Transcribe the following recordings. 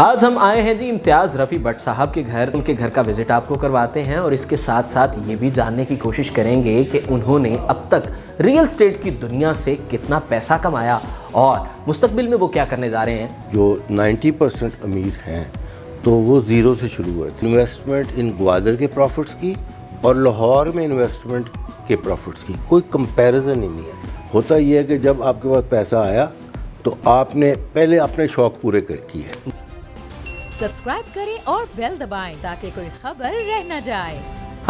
आज हम आए हैं जी इम्तियाज़ रफ़ी बट साहब के घर। उनके घर का विज़िट आपको करवाते हैं और इसके साथ साथ ये भी जानने की कोशिश करेंगे कि उन्होंने अब तक रियल एस्टेट की दुनिया से कितना पैसा कमाया और मुस्तकबिल में वो क्या करने जा रहे हैं। जो 90% अमीर हैं तो वो ज़ीरो से शुरू हुआ। इन्वेस्टमेंट इन ग्वादर के प्रॉफिट्स की और लाहौर में इन्वेस्टमेंट के प्रॉफिट्स की कोई कंपेरिजन ही नहीं है। होता यह है कि जब आपके पास पैसा आया तो आपने पहले अपने शौक़ पूरे कर किए। सब्सक्राइब करें और बेल दबाएं ताकि कोई खबर रह न जाए।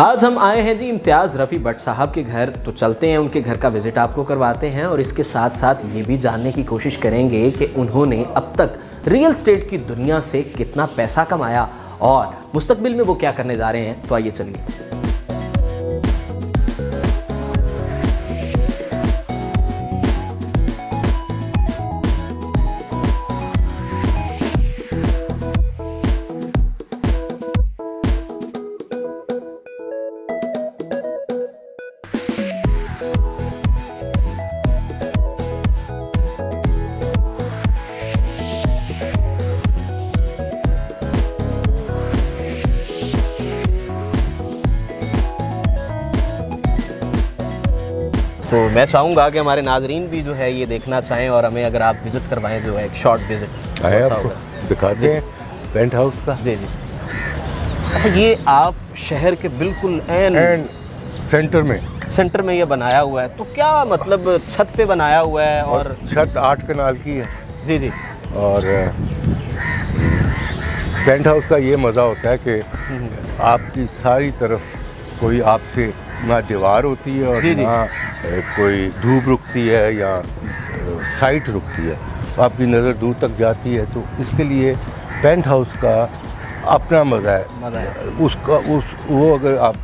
आज हम आए हैं जी इम्तियाज़ रफ़ी बट साहब के घर, तो चलते हैं उनके घर का विज़िट आपको करवाते हैं और इसके साथ साथ ये भी जानने की कोशिश करेंगे कि उन्होंने अब तक रियल एस्टेट की दुनिया से कितना पैसा कमाया और मुस्तकबिल में वो क्या करने जा रहे हैं। तो आइए चलिए। तो मैं चाहूँगा कि हमारे नाजरीन भी जो है ये देखना चाहें और हमें अगर आप विज़िट करवाएं जो है एक शॉर्ट विज़िट आपको दिखाते हैं पेंट हाउस का। जी जी। अच्छा, ये आप शहर के बिल्कुल एन सेंटर में ये बनाया हुआ है, तो क्या मतलब छत पे बनाया हुआ है और छत 8 कनाल की है। जी जी। और पेंट हाउस का ये मज़ा होता है कि आपकी सारी तरफ कोई आपसे ना दीवार होती है और ना कोई धूप रुकती है या साइट रुकती है, आपकी नज़र दूर तक जाती है। तो इसके लिए पेंट हाउस का अपना मज़ा है उसका। वो अगर आप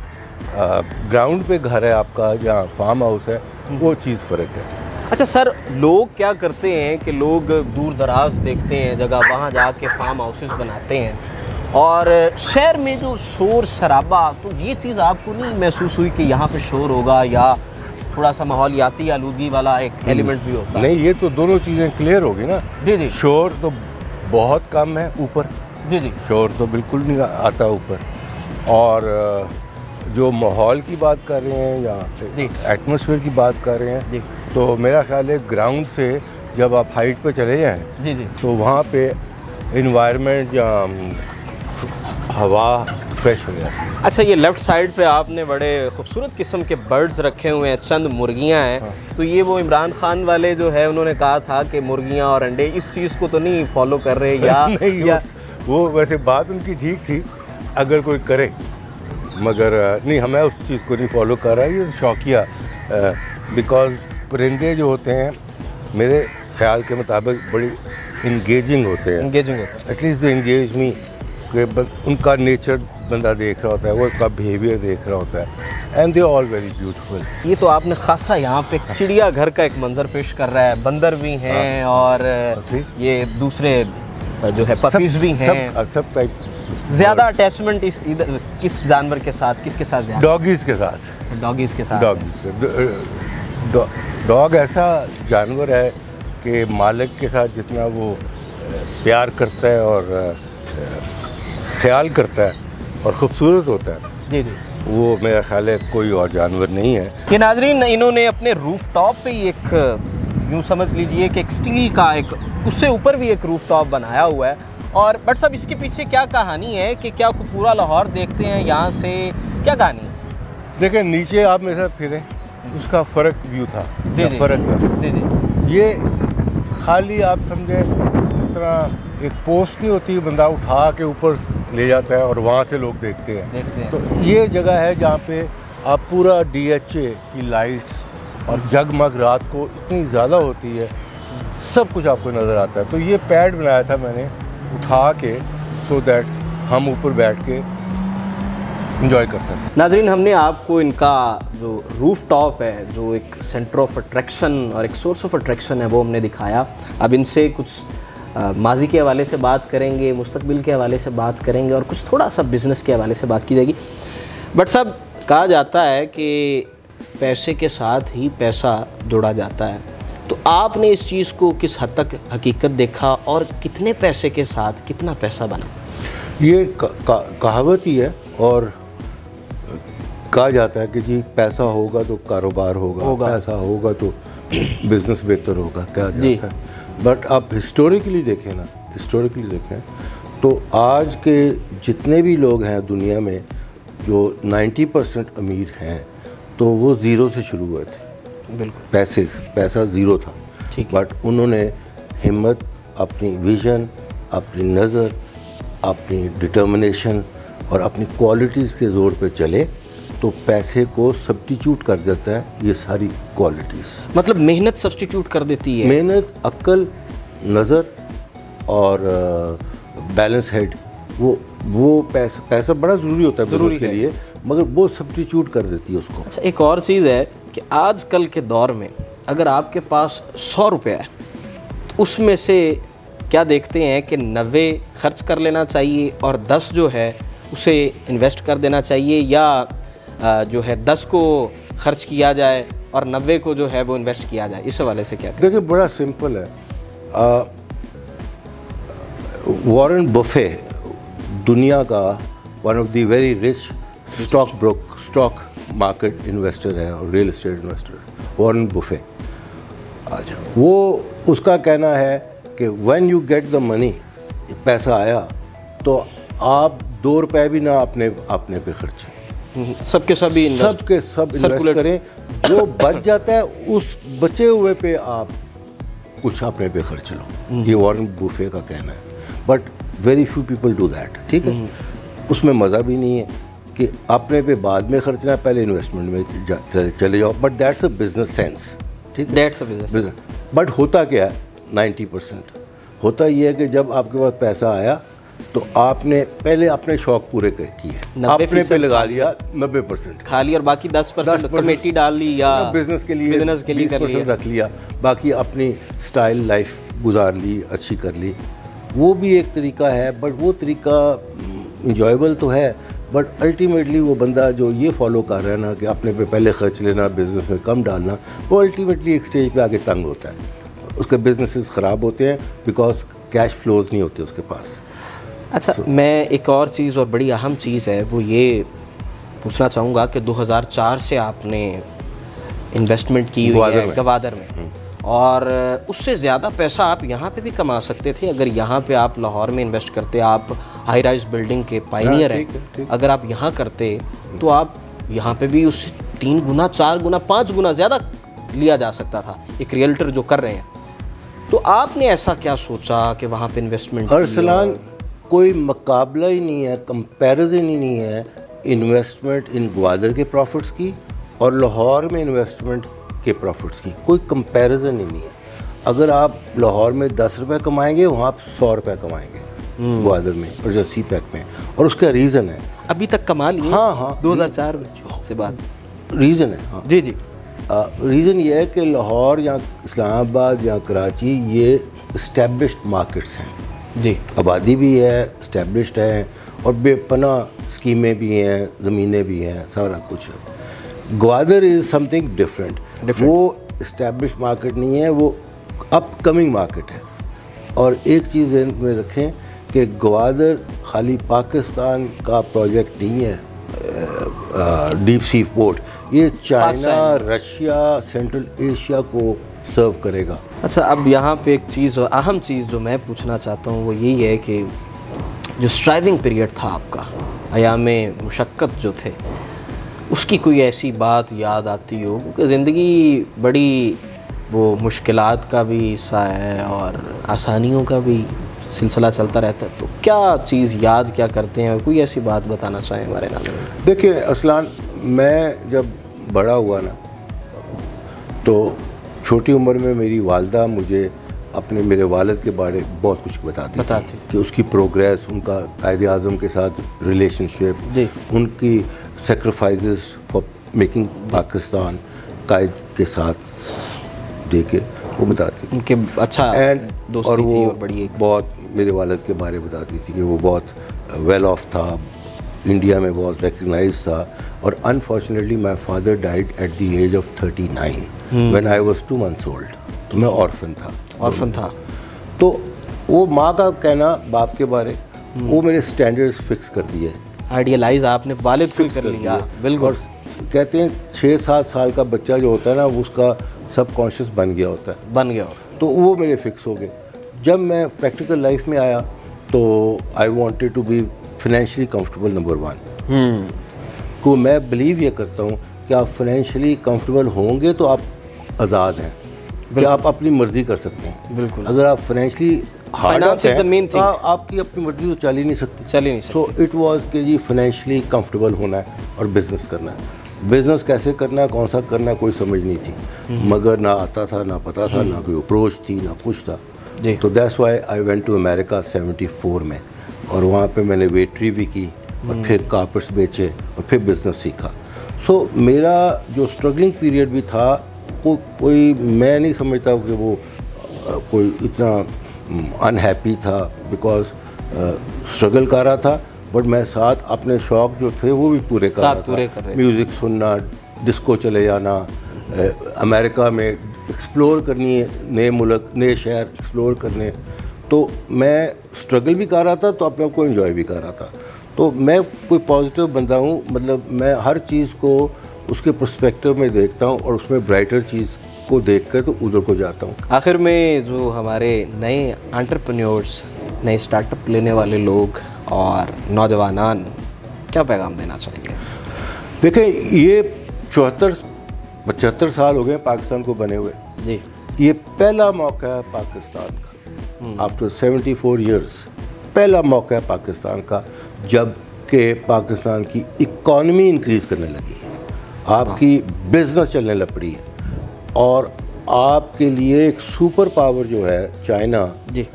ग्राउंड पे घर है आपका या फार्म हाउस है, वो चीज़ फ़र्क है। अच्छा सर, लोग क्या करते हैं कि लोग दूर दराज देखते हैं जगह, वहाँ जाके फार्म हाउसेस बनाते हैं और शहर में जो शोर शराबा, तो ये चीज़ आपको नहीं महसूस हुई कि यहाँ पे शोर होगा या थोड़ा सा माहौलियाती आलूगी वाला एक एलिमेंट भी होगा? नहीं, ये तो दोनों चीज़ें क्लियर होगी ना। जी जी। शोर तो बहुत कम है ऊपर। जी जी। शोर तो बिल्कुल नहीं आता ऊपर। और जो माहौल की बात कर रहे हैं या एटमॉस्फेयर की बात कर रहे हैं, तो मेरा ख्याल है ग्राउंड से जब आप हाइट पर चले जाएँ तो वहाँ पर इन्वायरमेंट या हवा फ्रेश हो जाए। अच्छा, ये लेफ़्ट साइड पे आपने बड़े खूबसूरत किस्म के बर्ड्स रखे हुए हैं, चंद मुर्गियां हैं। हाँ। तो ये वो इमरान खान वाले जो है उन्होंने कहा था कि मुर्गियां और अंडे, इस चीज़ को तो नहीं फॉलो कर रहे या वो वैसे बात उनकी ठीक थी अगर कोई करे, मगर नहीं, हमें उस चीज़ को नहीं फॉलो कर रहा। ये शौकिया, बिकॉज परिंदे जो होते हैं मेरे ख्याल के मुताबिक बड़ी इंगेजिंग होते हैं। इंगेजिंग होते हैं, एटलीस्ट दे इंगेज मी। उनका नेचर बंदा देख रहा होता है, वो उनका बिहेवियर देख रहा होता है, and they all very beautiful. ये तो आपने खासा यहाँ पे चिड़िया घर का एक मंजर पेश कर रहा है, बंदर भी हैं। हाँ। और ये दूसरे जो है पपीज़ भी हैं। सब टाइप। ज़्यादा अटैचमेंट इस इधर किस जानवर के साथ, किसके साथ? डॉगीज़ के साथ। डॉगीज़ के साथ। डॉग ऐसा जानवर है कि मालिक के साथ जितना वो प्यार करता है और ख्याल करता है और ख़ूबसूरत होता है। जी जी। वो मेरा ख्याल है कोई और जानवर नहीं है। ये नाजरीन, इन्होंने अपने रूफ़ टॉप पर एक, यूँ समझ लीजिए कि एक स्टील का एक, उससे ऊपर भी एक रूफ़ टॉप बनाया हुआ है। और बट साहब, इसके पीछे क्या कहानी है कि क्या पूरा लाहौर देखते हैं यहाँ से, क्या कहानी? देखें, नीचे आप मेरे साथ फिरें, उसका फ़र्क व्यू था। जी जी। फ़र्क था। जी जी। ये खाली आप समझें जिस तरह एक पोस्ट नहीं होती, बंदा उठा के ऊपर ले जाता है और वहाँ से लोग देखते हैं। तो ये जगह है जहाँ पे आप पूरा DHA की लाइट्स और जगमग रात को इतनी ज़्यादा होती है, सब कुछ आपको नज़र आता है। तो ये पैड बनाया था मैंने उठा के, सो दैट हम ऊपर बैठ के इंजॉय कर सकते हैं। नाजरीन, हमने आपको इनका जो रूफ़ टॉप है, जो एक सेंटर ऑफ अट्रैक्शन और एक सोर्स ऑफ अट्रैक्शन है, वो हमने दिखाया। अब इनसे कुछ माजी के हवाले से बात करेंगे, मुस्तकबिल के हवाले से बात करेंगे और कुछ थोड़ा सा बिज़नेस के हवाले से बात की जाएगी। बट साहब, कहा जाता है कि पैसे के साथ ही पैसा जोड़ा जाता है तो आपने इस चीज़ को किस हद तक हकीकत देखा और कितने पैसे के साथ कितना पैसा बना? ये कहावत ही है और कहा जाता है कि जी पैसा होगा तो कारोबार होगा, पैसा होगा तो बिजनेस बेहतर होगा, कहा जाता है। बट आप हिस्टोरिकली देखें ना, हिस्टोरिकली देखें तो आज के जितने भी लोग हैं दुनिया में जो 90% अमीर हैं तो वो ज़ीरो से शुरू हुए थे। बिल्कुल पैसा ज़ीरो था, बट उन्होंने हिम्मत, अपनी विजन, अपनी नज़र, अपनी डिटर्मिनेशन और अपनी क्वालिटीज़ के ज़ोर पे चले तो पैसे को सब्स्टिट्यूट कर देता है ये सारी क्वालिटीज़। मतलब मेहनत सब्स्टिट्यूट कर देती है? मेहनत, अक्ल, नज़र और बैलेंस हेड। वो पैसा बड़ा ज़रूरी होता है बिजनेस के लिए, मगर वो सब्स्टिट्यूट कर देती है उसको। अच्छा, एक और चीज़ है कि आजकल के दौर में अगर आपके पास 100 रुपया है तो उसमें से क्या देखते हैं कि 90 खर्च कर लेना चाहिए और 10 जो है उसे इन्वेस्ट कर देना चाहिए, या जो है 10 को खर्च किया जाए और 90 को जो है वो इन्वेस्ट किया जाए? इस हवाले से क्या? देखिए बड़ा सिंपल है। वॉरेन बफे दुनिया का one of the very rich stock market investor है और real estate investor Warren Buffett. अच्छा, वो उसका कहना है कि when you get the money, पैसा आया तो आप 2 रुपए भी ना अपने पे खर्चें, सबके सब इन्वेस्ट करें, जो बच जाता है उस बचे हुए पे आप कुछ अपने पे खर्च लो। ये वॉरेन बफे का कहना है, but very few people do that. ठीक है, उसमें मज़ा भी नहीं है कि अपने पे बाद में खर्चना है, पहले इन्वेस्टमेंट में चले जाओ। But that's a business sense. ठीक है, दैट्स अ बिजनेस। बट होता क्या है 90% होता ये है कि जब आपके पास पैसा आया तो आपने पहले अपने शौक पूरे किए, अपने पे लगा लिया 90% खाली और बाकी 10% कमेटी डाल ली या बिजनेस के लिए 20% रख लिया, बाकी अपनी स्टाइल लाइफ गुजार ली, अच्छी कर ली। वो भी एक तरीका है, बट वो तरीका इंजॉयबल तो है, बट अल्टीमेटली वो बंदा जो ये फॉलो कर रहा है ना कि अपने पे पहले खर्च लेना, बिज़नेस में कम डालना, वो अल्टीमेटली एक स्टेज पे आके तंग होता है, उसके बिजनेसेस ख़राब होते हैं बिकॉज कैश फ्लोज नहीं होते उसके पास। अच्छा, मैं एक और चीज़ और बड़ी अहम चीज़ है वो ये पूछना चाहूँगा कि 2004 से आपने इन्वेस्टमेंट की हुई है गवादर में, और उससे ज़्यादा पैसा आप यहाँ पे भी कमा सकते थे अगर यहाँ पे आप लाहौर में इन्वेस्ट करते। आप हाई राइज बिल्डिंग के पायनियर हैं, अगर आप यहाँ करते तो आप यहाँ पे भी उससे 3 गुना 4 गुना 5 गुना ज़्यादा लिया जा सकता था, एक रियल्टर जो कर रहे हैं। तो आपने ऐसा क्या सोचा कि वहाँ पे इन्वेस्टमेंट? अरसलान, कोई मुकाबला ही नहीं है, कंपेरिजन ही नहीं है इन्वेस्टमेंट इन ग्वादर के प्रॉफिट्स की और लाहौर में इन्वेस्टमेंट के प्रॉफिट्स की, कोई कंपैरिजन ही नहीं है। अगर आप लाहौर में 10 रुपये कमाएंगे, वहाँ आप 100 रुपये कमाएंगे ग्वादर में और जो सी पैक में, और उसका रीज़न है अभी तक कमा लिए। हाँ 2004 से बाद रीज़न है। हाँ जी जी, रीज़न ये है कि लाहौर या इस्लामाबाद या कराची ये इस्टेब्लिश्ड मार्केट्स हैं जी, आबादी भी है, इस्टेब्लिश्ड है और बेपनाह स्कीमें भी हैं, ज़मीनें भी हैं, सारा कुछ है। Gwadar is something different. वो इस्टेब्लिश मार्केट नहीं है, वो अपकमिंग मार्केट है। और एक चीज़ में रखें कि ग्वादर खाली पाकिस्तान का प्रोजेक्ट नहीं है, डीप सी पोर्ट, ये चाइना, रशिया, सेंट्रल एशिया को सर्व करेगा। अच्छा, अब यहाँ पे एक चीज़ और अहम चीज़ जो मैं पूछना चाहता हूँ वो यही है कि जो स्ट्राइविंग पीरियड था आपका, आयाम मुशक्क़त जो थे, उसकी कोई ऐसी बात याद आती हो? क्योंकि ज़िंदगी बड़ी वो मुश्किलात का भी हिस्सा है और आसानियों का भी सिलसिला चलता रहता है, तो क्या चीज़ याद क्या करते हैं? कोई ऐसी बात बताना चाहें हमारे नाम? देखिए असलान, मैं जब बड़ा हुआ ना तो छोटी उम्र में मेरी वालदा मुझे अपने मेरे वालिद के बारे में बहुत कुछ बताती कि उसकी प्रोग्रेस, उनका कायदे-ए-आज़म के साथ रिलेशनशिप, उनकी sacrifice for making Pakistan Quaid के साथ देके वो बताती थी उनके। अच्छा, एंड और वो बड़ी बहुत मेरे वालिद के बारे में बताती थी कि वो बहुत वेल ऑफ था, इंडिया में बहुत रिकग्नाइज था। और unfortunately my father died at the age of 39 when I was 2 months old. मैं औरफन था। तो वो माँ का कहना बाप के बारे, वो मेरे स्टैंडर्ड्स फिक्स कर दिए, आइडियलाइज आपने वालिद फिक्स कर लिया। बिल्कुल। और कहते हैं 6-7 साल का बच्चा जो होता है ना, उसका सबकॉन्शियस बन गया होता है। तो वो मेरे फिक्स हो गए। जब मैं प्रैक्टिकल लाइफ में आया तो I wanted to be financially comfortable number 1। तो मैं बिलीव ये करता हूँ कि आप फाइनेंशियली कम्फर्टेबल होंगे तो आप आज़ाद हैं, कि आप अपनी मर्ज़ी कर सकते हैं। बिल्कुल। अगर आप फाइनेंशियली हार्ड हैं तो आपकी अपनी मर्ज़ी तो चल ही नहीं सकती। सो इट वाज कि जी फाइनेंशियली कम्फर्टेबल होना है और बिज़नेस करना है। बिज़नेस कैसे करना है, कौन सा करना है, कोई समझ नहीं थी, मगर ना आता था, ना पता था, ना कोई अप्रोच थी, ना कुछ था। तो that's why I went to America 74 में, और वहाँ पर मैंने वेटरी भी की और फिर कारपेट्स बेचे और फिर बिज़नेस सीखा। सो मेरा जो स्ट्रगलिंग पीरियड भी था, कोई मैं नहीं समझता कि वो कोई इतना अनहैप्पी था, बिकॉज स्ट्रगल कर रहा था, बट मैं साथ अपने शौक़ जो थे वो भी पूरे कर रहा था। म्यूज़िक सुनना, डिस्को चले जाना, अमेरिका में एक्सप्लोर करनी है, नए मुल्क नए शहर एक्सप्लोर करने। तो मैं स्ट्रगल भी कर रहा था तो अपने आप को इन्जॉय भी कर रहा था। तो मैं कोई पॉजिटिव बंदा हूँ, मतलब मैं हर चीज़ को उसके पर्सपेक्टिव में देखता हूँ और उसमें ब्राइटर चीज़ को देखकर तो उधर को जाता हूँ। आखिर में जो हमारे नए एंटरप्रेन्योर्स, नए स्टार्टअप लेने वाले लोग और नौजवानान, क्या पैगाम देना चाहिए? देखें, ये 74-75 साल हो गए पाकिस्तान को बने हुए जी। ये पहला मौका है पाकिस्तान का, आफ्टर 74 ईयर्स पहला मौका है पाकिस्तान का, जब के पाकिस्तान की इकॉनमी इंक्रीज़ करने लगी है, आपकी बिज़नेस चलने लग पड़ी है, और आपके लिए एक सुपर पावर जो है China ji,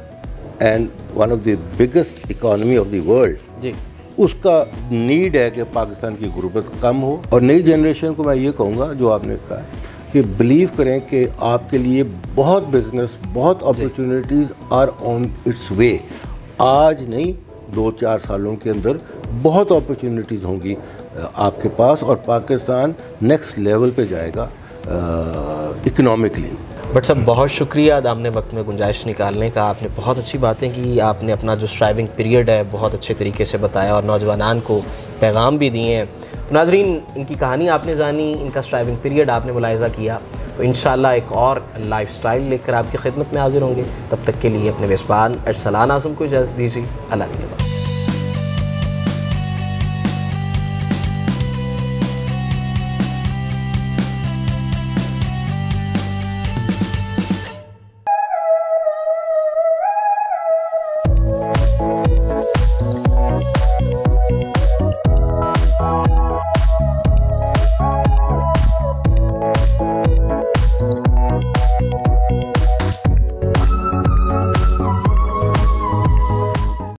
and one of the biggest economy of the world जी, उसका नीड है कि पाकिस्तान की गुर्बत कम हो। और नई जनरेशन को मैं ये कहूँगा, जो आपने कहा कि बिलीव करें कि आपके लिए बहुत बिजनेस, बहुत opportunities are on its way. आज नहीं, 2-4 सालों के अंदर बहुत अपॉर्चुनिटीज़ होंगी आपके पास, और पाकिस्तान नेक्स्ट लेवल पे जाएगा इकोनॉमिकली। बट सब बहुत शुक्रिया आपने वक्त में गुंजाइश निकालने का। आपने बहुत अच्छी बातें की, आपने अपना जो स्ट्राइविंग पीरियड है बहुत अच्छे तरीके से बताया और नौजवानान को पैगाम भी दिए हैं। तो नाजरीन, इनकी कहानी आपने जानी, इनका स्ट्राइविंग पीरियड आपने मुलाहिजा किया। तो इंशाल्लाह एक और लाइफस्टाइल लेकर आपकी खिदमत में हाजिर होंगे। तब तक के लिए अपने मेज़बान इरसलान आज़म को इजाज़त दीजिए। अल्लाह हाफ़िज़।